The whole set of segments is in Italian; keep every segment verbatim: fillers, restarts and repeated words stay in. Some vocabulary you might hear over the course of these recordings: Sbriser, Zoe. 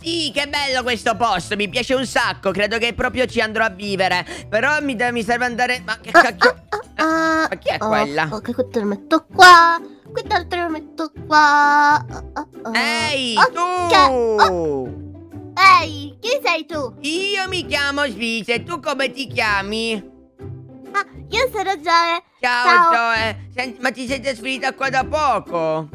sì, che bello questo posto, mi piace un sacco, credo che proprio ci andrò a vivere. Però mi, mi serve andare... Ma che cacchio... Ah, ah, ah, ma chi è oh, quella? Ok, questo lo metto qua, quest'altro lo metto qua. Oh, oh. Ehi, okay. tu! Oh. Ehi, chi sei tu? Io mi chiamo Sbriser, tu come ti chiami? Ah, io sono Zoe. Ciao, Ciao. Zoe. Senti, ma ti sei trasferita qua da poco?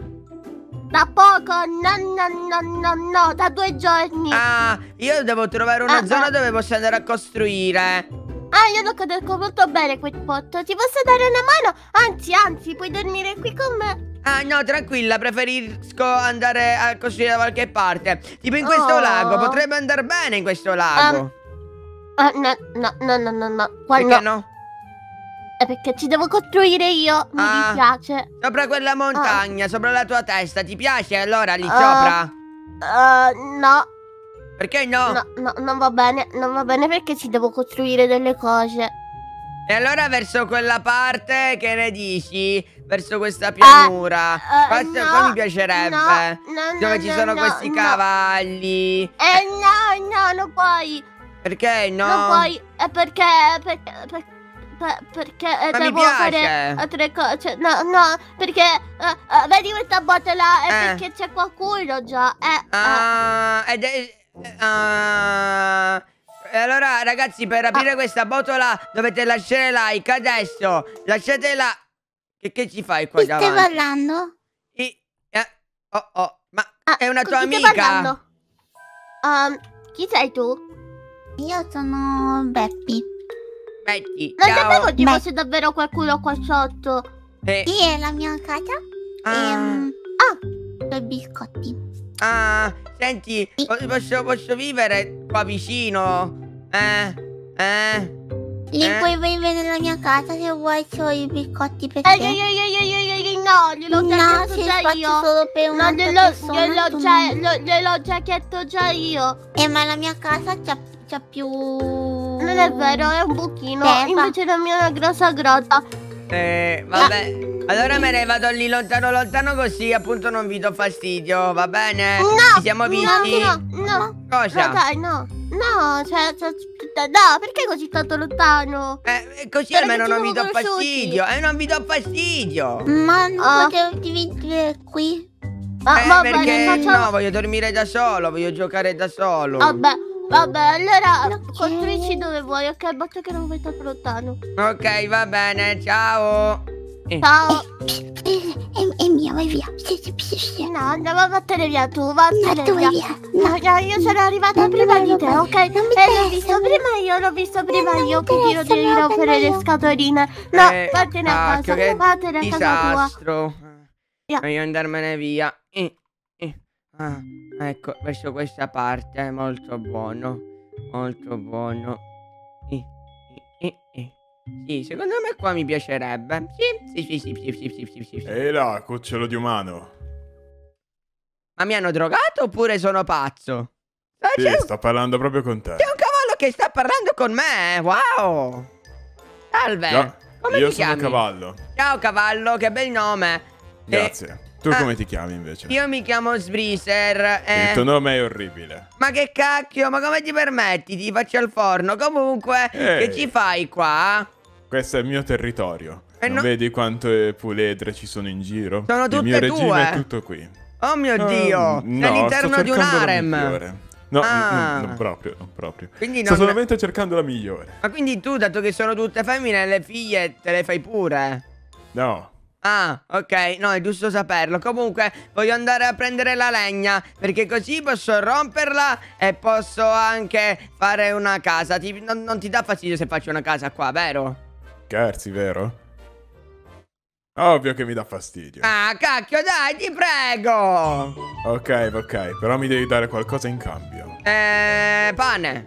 Da poco? No, no, no, no, no, da due giorni. Ah, io devo trovare una ah, zona ah. dove posso andare a costruire. Ah, io lo conosco molto bene quel posto. Ti posso dare una mano? Anzi, anzi, puoi dormire qui con me. Ah no, tranquilla, preferisco andare a costruire da qualche parte. Tipo in questo oh. lago, potrebbe andare bene in questo lago. um, uh, No, no, no, no, no, no. Perché no? no? È perché ci devo costruire io, mi ah. dispiace. Sopra quella montagna, oh. sopra la tua testa, ti piace allora lì uh, sopra? Uh, no. Perché no? No, no, non va bene, non va bene perché ci devo costruire delle cose. E allora verso quella parte, che ne dici? Verso questa pianura. Uh, uh, Questo no, qua mi piacerebbe. No, no, dove no, ci no, sono no, questi no. cavalli. Eh no, no, non puoi. Perché no? Non puoi. È perché... perché, perché, perché Ma devo mi piace. fare altre cose. No, no, perché... Uh, uh, vedi questa botola? È eh. perché c'è qualcuno già. Eh, uh, uh. Ed è... Uh, E allora ragazzi, per aprire ah. questa botola dovete lasciare like adesso. Lasciatela. Che, che ci fai qua davanti? Stai parlando? I, eh, oh, oh. Ma ah, è una tua amica? Stai parlando? Um, chi sei tu? Io sono Betty. Betty, non sapevo ci fosse davvero qualcuno qua sotto. Eh. Sì, è la mia casa. Ah, ehm, ah due biscotti. Ah, senti, sì. posso, posso vivere qua vicino? Eh, eh Lì eh. puoi vivere nella mia casa se vuoi, se vuoi i biscotti per te. No, gliel'ho no, già chiesto già io. Solo per no, gliel'ho già, già chiesto già io. Eh, ma la mia casa c'ha più... Non è vero, è un buchino. Beh, invece la mia è una grossa grotta. Eh, vabbè. Allora me ne vado lì lontano lontano così appunto non vi do fastidio, va bene? No, ci siamo visti? No, no, cosa? No, dai, no. No, cioè, cioè no, perché così tanto lontano? Eh, così Però almeno non vi do conosciuti. fastidio. Eh, non vi do fastidio. Ma non potevo venire qui. Ma, eh, vabbè, perché facciamo... no, voglio dormire da solo, voglio giocare da solo. Vabbè, vabbè, allora okay. costruici dove vuoi, ok? Basta che non vai tanto lontano. Ok, va bene, ciao. Eh. Ciao. E mia, vai via. No, andiamo a battere via tu, vattene via. via. No, no, io sono arrivata non prima di te, ok? E l'ho visto prima io, l'ho visto prima non io, che tiro di rompere le scatoline. No, eh, vattene a casa, che vattene a casa tua. Yeah. Voglio andarmene via. Eh, eh. Ah, ecco, verso questa parte è molto buono. Molto buono. Eh, eh, eh. Sì, secondo me qua mi piacerebbe. Sì, sì, sì, sì, sì, sì, sì, sì, sì. E là, cucciolo di umano. Ma mi hanno drogato oppure sono pazzo? Ah, sì, un... sta parlando proprio con te. C'è un cavallo che sta parlando con me, wow. Salve, no, come io ti sono chiami? Cavallo. Ciao cavallo, che bel nome. Grazie, eh, tu ah, come ti chiami invece? Io mi chiamo Sbriser. eh. Il tuo nome è orribile. Ma che cacchio, ma come ti permetti? Ti faccio al forno, comunque. Ehi. Che ci fai qua? Questo è il mio territorio. Eh non no. Vedi quante puledre ci sono in giro? Sono tutte tue. Il mio regime è tutto qui. Oh mio uh, Dio, no, all'interno di un harem. No, ah. non proprio, non proprio. Quindi non... Sto solamente cercando la migliore. Ma quindi tu, dato che sono tutte femmine, le figlie te le fai pure? No. Ah, ok, no, è giusto saperlo. Comunque, voglio andare a prendere la legna, perché così posso romperla e posso anche fare una casa. Ti... Non, non ti dà fastidio se faccio una casa qua, vero? Scherzi, vero? Ovvio che mi dà fastidio. Ah, cacchio, dai, ti prego. Ok, ok, però mi devi dare qualcosa in cambio. Eh, pane.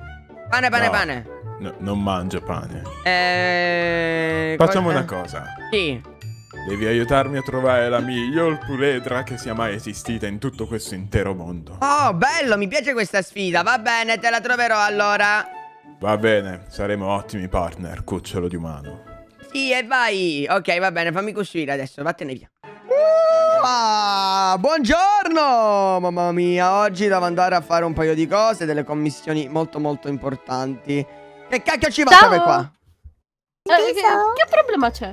Pane, pane, no. pane. No, non mangio pane. Eh, Facciamo cosa... una cosa. Sì. Devi aiutarmi a trovare la miglior puledra che sia mai esistita in tutto questo intero mondo. Oh, bello, mi piace questa sfida. Va bene, te la troverò allora. Va bene, saremo ottimi partner, cucciolo di umano. Sì, e vai. Ok, va bene, fammi costruire adesso, vattene via. Aloha! Buongiorno! Mamma mia, oggi devo andare a fare un paio di cose, delle commissioni molto molto importanti. Che cacchio ci va per qua? Eh, che, che problema c'è?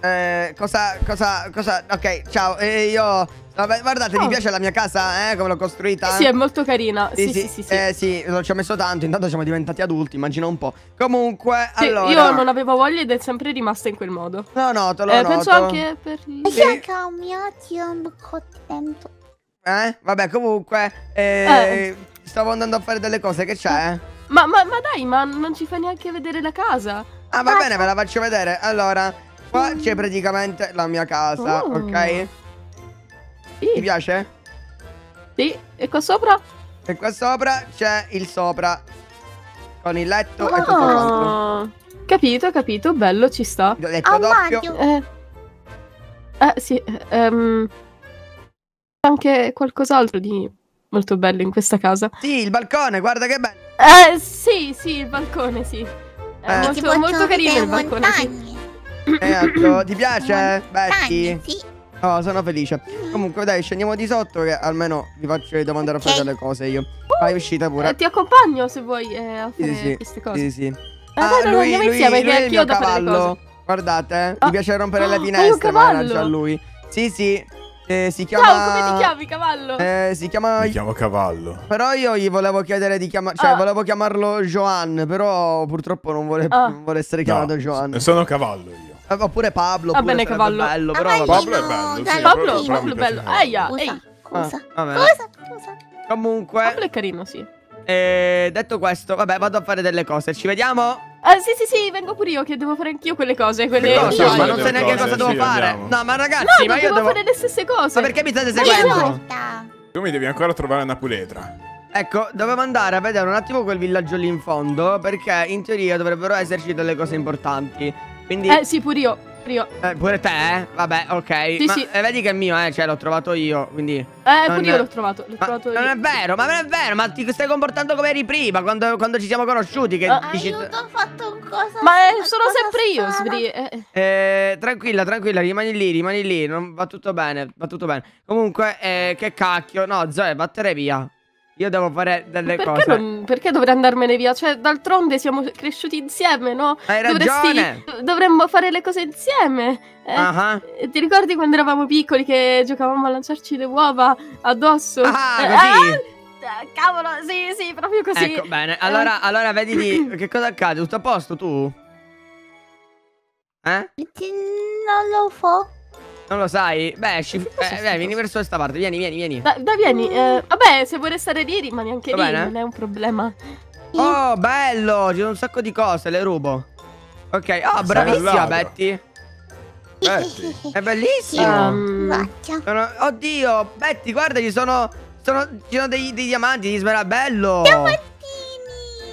Eh, cosa, cosa, cosa... Ok, ciao, eh, io... Vabbè, guardate, oh. Mi piace la mia casa, eh, come l'ho costruita. Sì, sì, è molto carina. Sì, sì, sì, sì, sì, sì. Eh, sì, ci ho messo tanto, intanto siamo diventati adulti, immagino un po'. Comunque, sì, allora... io non avevo voglia ed è sempre rimasta in quel modo. No, no, te lo eh, noto. Penso anche per... Sì. Eh, vabbè, comunque, eh, eh. stavo andando a fare delle cose, che c'è? Eh? Ma, ma, ma dai, ma non ci fa neanche vedere la casa. Ah, va ah, bene, ve la faccio vedere. Allora, qua mm. c'è praticamente la mia casa, oh. ok? Sì. Ti piace? Sì, e qua sopra? E qua sopra c'è il sopra con il letto oh. e tutto quanto. Capito, capito, bello, ci sta. Letto oh, doppio. Eh, eh sì, ehm, anche qualcos'altro di molto bello in questa casa. Sì, il balcone, guarda che bello. Eh sì, sì, il balcone, sì. È eh. molto, molto carino il balcone. Sì. Ecco, ti piace? Betty? Sì. Oh, sono felice. Comunque dai, scendiamo di sotto che almeno vi faccio devo andare a fare delle cose io. Vai, uscita pure. Eh, ti accompagno se vuoi eh, a fare sì, sì, queste cose. Sì, sì. Ah, ah, lui, lui, insieme, lui è il mio cavallo. Guardate, ah. mi piace rompere oh, le finestre, mannaggia a lui. Sì, sì. Eh, si chiama... Ciao, come ti chiami, cavallo? Eh, si chiama... Mi chiamo cavallo. Però io gli volevo chiedere di chiamarlo... Cioè, ah. volevo chiamarlo Joan, però purtroppo non vuole, ah. non vuole essere chiamato no, Joan. Sono cavallo io. Oppure Pablo, va bene cavallo. Bello, però ah, Pablo è bello, sì, Pablo, Pablo è bello. Aia, ehi. Cosa? Ah, cosa? Cosa? Comunque Pablo è carino, sì. Eh, detto questo, vabbè, vado a fare delle cose. Ci vediamo? Ah, sì, sì, sì, vengo pure io che devo fare anch'io quelle cose, quelle no, cose, ma non so neanche cose, cosa devo sì, fare. Andiamo. No, ma ragazzi, no, ma io devo fare le stesse cose. Ma perché mi state seguendo? Tu mi devi ancora trovare una puletra. Ecco, dovevo andare a vedere un attimo quel villaggio lì in fondo, perché in teoria dovrebbero esserci delle cose importanti. Quindi... Eh sì, pure io, pure io. Eh, pure te, eh? Vabbè, ok. Sì, ma, sì. Eh, vedi che è mio, eh, cioè l'ho trovato io, quindi... Eh, pure io l'ho trovato, l'ho trovato io. Non è vero, ma non è vero, ma ti stai comportando come eri prima, quando, quando ci siamo conosciuti, che... Ah, dici... aiuto, ho fatto un cosa... Ma eh, sono cosa sempre io, Sbri... Eh. eh, tranquilla, tranquilla, rimani lì, rimani lì, non, va tutto bene, va tutto bene. Comunque, eh, che cacchio, no, Zoe, vattene via. Io devo fare delle perché cose non, perché dovrei andarmene via? Cioè d'altronde siamo cresciuti insieme, no? Hai ragione. Dovresti, Dovremmo fare le cose insieme eh, uh-huh. Ti ricordi quando eravamo piccoli che giocavamo a lanciarci le uova addosso? Ah eh, così eh, eh, cavolo, sì sì, proprio così. Ecco bene, allora, eh. allora vedi lì. Che cosa accade? Tutto a posto tu? Eh? Non lo so. Non lo sai? Beh, sci... eh, beh vieni verso questa parte. Vieni, vieni, vieni. Da, da vieni. Eh, vabbè, se vuoi stare lì, rimani anche lì. Non è un problema. Oh, bello. Ci sono un sacco di cose. Le rubo. Ok. Oh, bravissima, Betty. Betty. È bellissima. Um... Sono... Oddio, Betty, guarda, ci sono, sono... Ci sono dei, dei diamanti. Di smerabello. Diamantini.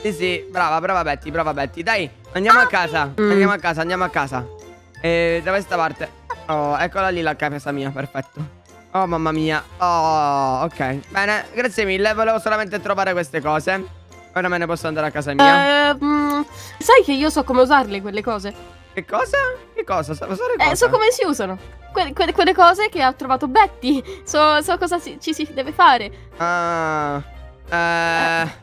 Sì, sì. Brava, brava, Betty. Brava, Betty. Dai, andiamo ah, a casa. Mm. Andiamo a casa, andiamo a casa. Eh, da questa parte. Oh, eccola lì la casa mia, perfetto. Oh, mamma mia. Oh, ok. Bene, grazie mille, volevo solamente trovare queste cose. Ora me ne posso andare a casa mia. Eh, mm, sai che io so come usarle quelle cose. Che cosa? Che cosa? So, so, eh, so come si usano. Que que quelle cose che ha trovato Betty. So, so cosa si ci si deve fare. Ah. Eh... eh.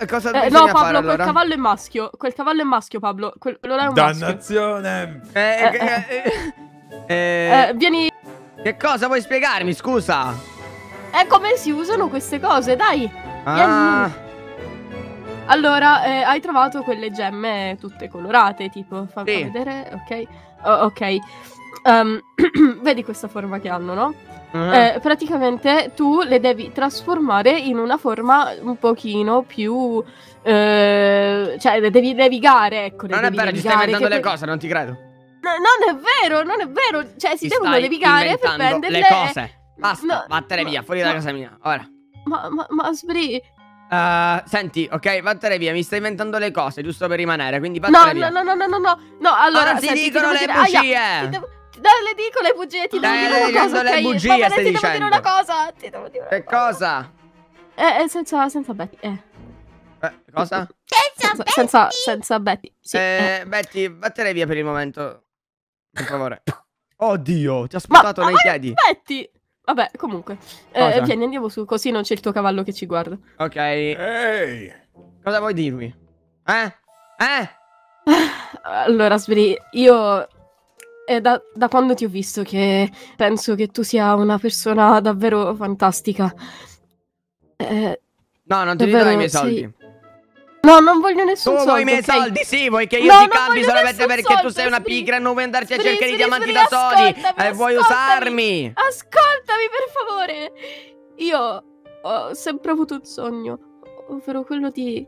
Eh, cosa eh, no, Pablo, fare, allora? Quel cavallo è maschio. Quel cavallo è maschio, Pablo. Quel, quello là è un dannazione. Maschio. Eh, eh, eh, eh, eh, eh, vieni. Che cosa vuoi spiegarmi, scusa? È eh, come si usano queste cose, dai. Ah. Allora, eh, hai trovato quelle gemme tutte colorate, tipo, fammi sì. vedere, ok? Oh, ok. Um, vedi questa forma che hanno, no? Uh-huh. eh, praticamente tu le devi trasformare in una forma un pochino più eh, cioè le devi navigare, ecco. Non è vero, ci stai inventando le cose, non ti credo. No, non è vero, non è vero. Cioè si devono navigare per prenderle le cose. Basta, vattene via, fuori da casa mia, ora. Ma, ma, ma Sbri... Uh, senti, ok, vattene via, mi stai inventando le cose, giusto per rimanere, quindi vattene via. No, no, no, no, no, no, allora ti dicono le bugie. Le dico le bugie, ti devo dire una cosa. Le bugie, stai dicendo. Ti devo dire una cosa. Ti devo dire una cosa. Che cosa? Eh, senza, senza Betty. Eh. Eh, cosa? Senza, senza Betty. Senza, senza Betty. Sì. Eh, eh. Betty, vattene via per il momento. Per favore. Oddio, ti ha sputato nei piedi. Aspetti. Vabbè, comunque. Eh, vieni, andiamo su, così non c'è il tuo cavallo che ci guarda. Ok. Ehi. Cosa vuoi dirmi? Eh? Eh? Allora, Sbri, io... È da, da quando ti ho visto che penso che tu sia una persona davvero fantastica. Eh, no, non ti davvero, ridò i miei soldi. Sì. No, non voglio nessun tu soldo. Tu vuoi i miei okay? soldi? Sì, vuoi che io no, ti cambi solamente perché soldo, tu sei una pigra e non vuoi andarci a cercare i diamanti da soli. E vuoi usarmi? Ascoltami, per favore. Io ho sempre avuto un sogno, ovvero quello di...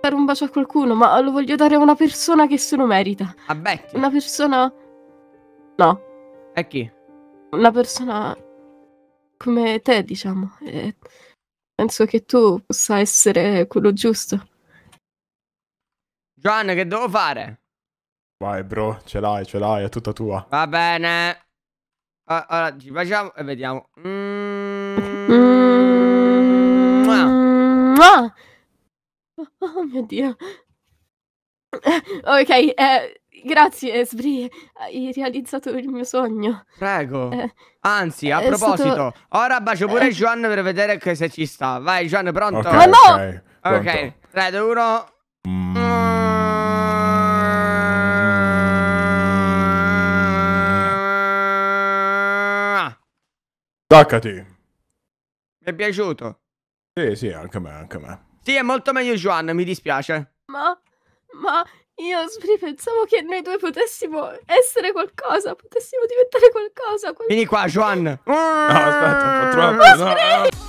dare un bacio a qualcuno, ma lo voglio dare a una persona che se lo merita. A Becky? Una persona... No. E chi? Una persona come te, diciamo. E penso che tu possa essere quello giusto. John, che devo fare? Vai bro, ce l'hai, ce l'hai, è tutta tua. Va bene. Allora, ci facciamo e vediamo. Mm. Mm. Ah. Oh mio Dio. Ok, eh, grazie Sbri, hai realizzato il mio sogno. Prego. eh, Anzi, a proposito, stato... ora bacio pure eh... John per vedere che se ci sta. Vai John, pronto? Ok, ah, no! Ok, tre, due, uno. Staccati. Mi è piaciuto. Sì, sì, anche a me, anche a me. Sì, è molto meglio Joan, mi dispiace. Ma, ma io Sbri, pensavo che noi due potessimo essere qualcosa, potessimo diventare qualcosa. qualcosa. Vieni qua, Joan. No, aspetta, ho fatto troppo.